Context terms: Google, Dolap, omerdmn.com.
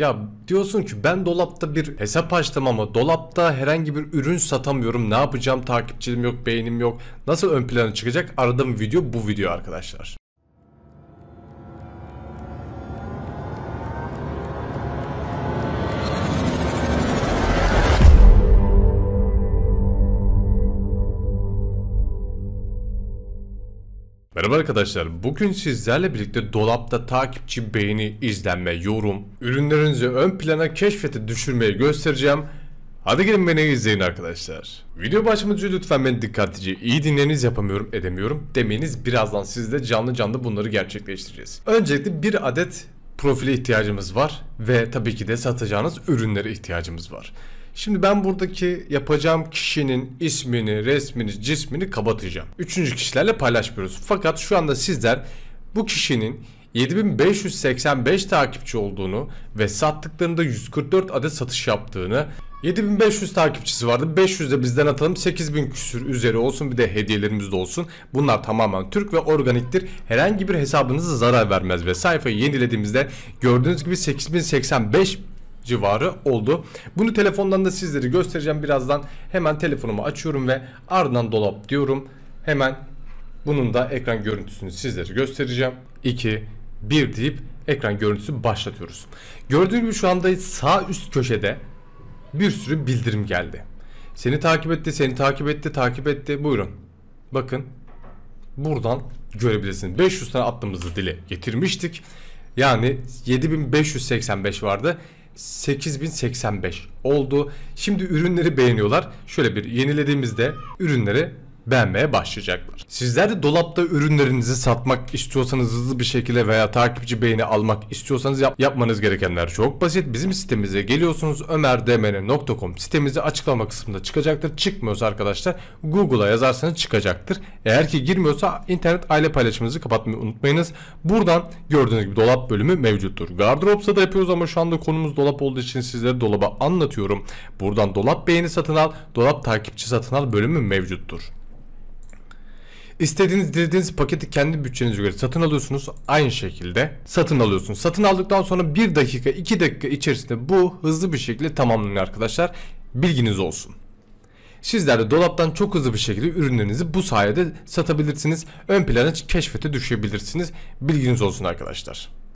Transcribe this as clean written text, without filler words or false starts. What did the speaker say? Ya diyorsun ki ben dolapta bir hesap açtım ama dolapta herhangi bir ürün satamıyorum. Ne yapacağım? Takipçim yok, beğenim yok. Nasıl ön plana çıkacak? Aradığım video bu video arkadaşlar. Merhaba arkadaşlar, bugün sizlerle birlikte dolapta takipçi, beğeni, izlenme, yorum, ürünlerinizi ön plana, keşfete düşürmeyi göstereceğim. Hadi gelin beni izleyin arkadaşlar. Video başlamadan önce lütfen beni dikkatlice iyi dinleyiniz. Yapamıyorum, edemiyorum demeniz. Birazdan sizle canlı canlı bunları gerçekleştireceğiz. Öncelikle bir adet profile ihtiyacımız var ve tabii ki de satacağınız ürünlere ihtiyacımız var. Şimdi ben buradaki yapacağım kişinin ismini, resmini, cismini kapatacağım. Üçüncü kişilerle paylaşmıyoruz. Fakat şu anda sizler bu kişinin 7585 takipçi olduğunu ve sattıklarında 144 adet satış yaptığını, 7500 takipçisi vardı, 500 de bizden atalım, 8000 küsür üzeri olsun, bir de hediyelerimiz de olsun. Bunlar tamamen Türk ve organiktir. Herhangi bir hesabınıza zarar vermez ve sayfayı yenilediğimizde gördüğünüz gibi 8085 civarı oldu. Bunu telefondan da sizlere göstereceğim birazdan. Hemen telefonumu açıyorum ve ardından dolap diyorum. Hemen bunun da ekran görüntüsünü sizlere göstereceğim. 2, 1 deyip ekran görüntüsü başlatıyoruz. Gördüğünüz gibi şu anda sağ üst köşede bir sürü bildirim geldi. Seni takip etti, seni takip etti, takip etti. Buyurun. Bakın. Buradan görebilirsiniz. 500 tane attığımızı dile getirmiştik. Yani 7585 vardı. 8085 oldu. Şimdi ürünleri beğeniyorlar. Şöyle bir yenilediğimizde ürünleri beğenmeye başlayacaklar. Sizler de dolapta ürünlerinizi satmak istiyorsanız hızlı bir şekilde veya takipçi beğeni almak istiyorsanız yapmanız gerekenler çok basit. Bizim sitemize geliyorsunuz. omerdmn.com sitemizi açıklama kısmında çıkacaktır. Çıkmıyorsa arkadaşlar Google'a yazarsanız çıkacaktır. Eğer ki girmiyorsa internet aile paylaşımınızı kapatmayı unutmayınız. Buradan gördüğünüz gibi dolap bölümü mevcuttur. Gardıropsa da yapıyoruz ama şu anda konumuz dolap olduğu için sizlere dolaba anlatıyorum. Buradan dolap beğeni satın al, dolap takipçi satın al bölümü mevcuttur. İstediğiniz, dilediğiniz paketi kendi bütçenize göre satın alıyorsunuz. Aynı şekilde satın alıyorsunuz. Satın aldıktan sonra 1 dakika, 2 dakika içerisinde bu hızlı bir şekilde tamamlanıyor arkadaşlar. Bilginiz olsun. Sizler de dolaptan çok hızlı bir şekilde ürünlerinizi bu sayede satabilirsiniz. Ön plana, keşfete düşebilirsiniz. Bilginiz olsun arkadaşlar.